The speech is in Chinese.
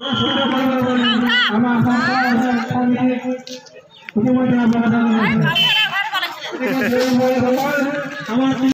放他！